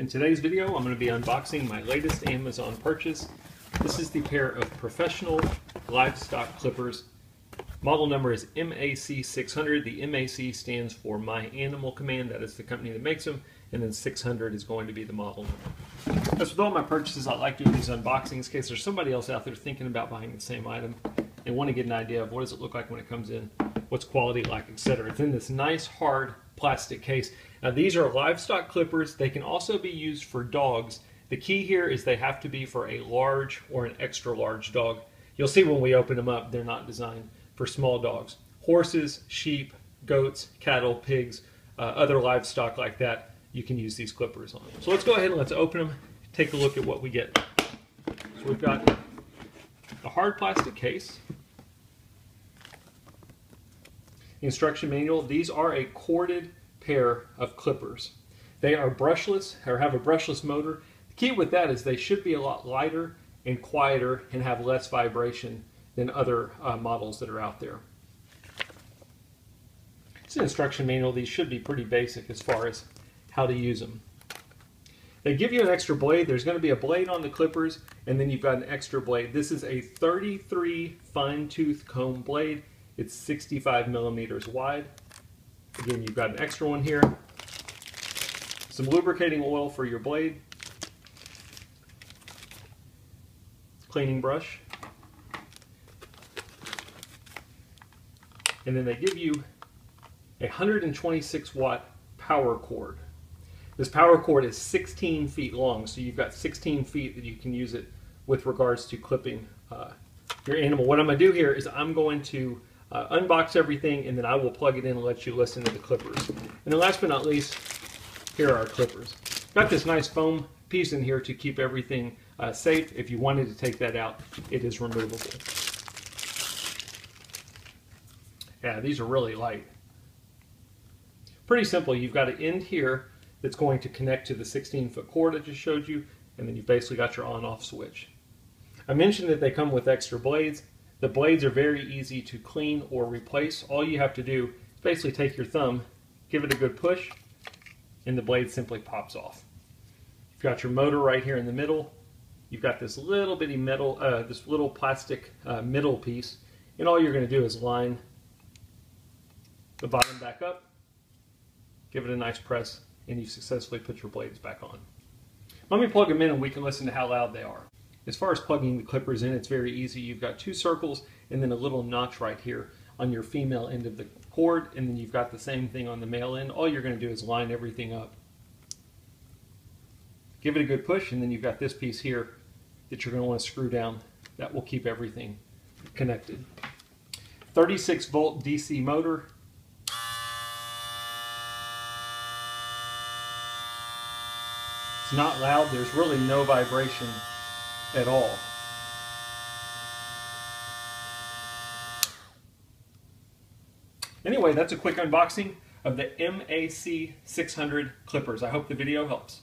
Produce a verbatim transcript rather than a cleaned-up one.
In today's video, I'm going to be unboxing my latest Amazon purchase. This is the pair of professional livestock clippers. Model number is M A C six hundred. The M A C stands for My Animal Command. That is the company that makes them. And then six hundred is going to be the model number. As with all my purchases, I like doing these unboxings in case there's somebody else out there thinking about buying the same item and want to get an idea of what does it look like when it comes in, what's quality like, et cetera. It's in this nice, hard plastic case. Now, these are livestock clippers. They can also be used for dogs. The key here is they have to be for a large or an extra large dog. You'll see when we open them up, they're not designed for small dogs. Horses, sheep, goats, cattle, pigs, uh, other livestock like that, you can use these clippers on. So let's go ahead and let's open them, take a look at what we get. So we've got a hard plastic case. Instruction manual. These are a corded pair of clippers. They are brushless or have a brushless motor. The key with that is they should be a lot lighter and quieter and have less vibration than other uh, models that are out there. It's an instruction manual. These should be pretty basic as far as how to use them. They give you an extra blade. There's going to be a blade on the clippers, and then you've got an extra blade. This is a thirty-three fine-tooth comb blade. It's sixty-five millimeters wide. Again, you've got an extra one here. Some lubricating oil for your blade. Cleaning brush. And then they give you a one hundred twenty-six watt power cord. This power cord is sixteen feet long, so you've got sixteen feet that you can use it with regards to clipping uh, your animal. What I'm going to do here is I'm going to Uh, unbox everything, and then I will plug it in and let you listen to the clippers. And then last but not least, here are our clippers. Got this nice foam piece in here to keep everything uh, safe. If you wanted to take that out, it is removable. Yeah, these are really light. Pretty simple. You've got an end here that's going to connect to the sixteen foot cord I just showed you, and then you've basically got your on-off switch. I mentioned that they come with extra blades. The blades are very easy to clean or replace. All you have to do is basically take your thumb, give it a good push, and the blade simply pops off. You've got your motor right here in the middle. You've got this little bitty metal, uh, this little plastic uh, middle piece, and all you're going to do is line the bottom back up, give it a nice press, and you've successfully put your blades back on. Let me plug them in and we can listen to how loud they are. As far as plugging the clippers in, it's very easy. You've got two circles and then a little notch right here on your female end of the cord, and then you've got the same thing on the male end. All you're going to do is line everything up. Give it a good push, and then you've got this piece here that you're going to want to screw down. That will keep everything connected. thirty-six volt D C motor. It's not loud. There's really no vibration at all. Anyway, that's a quick unboxing of the M A C six hundred clippers. I hope the video helps.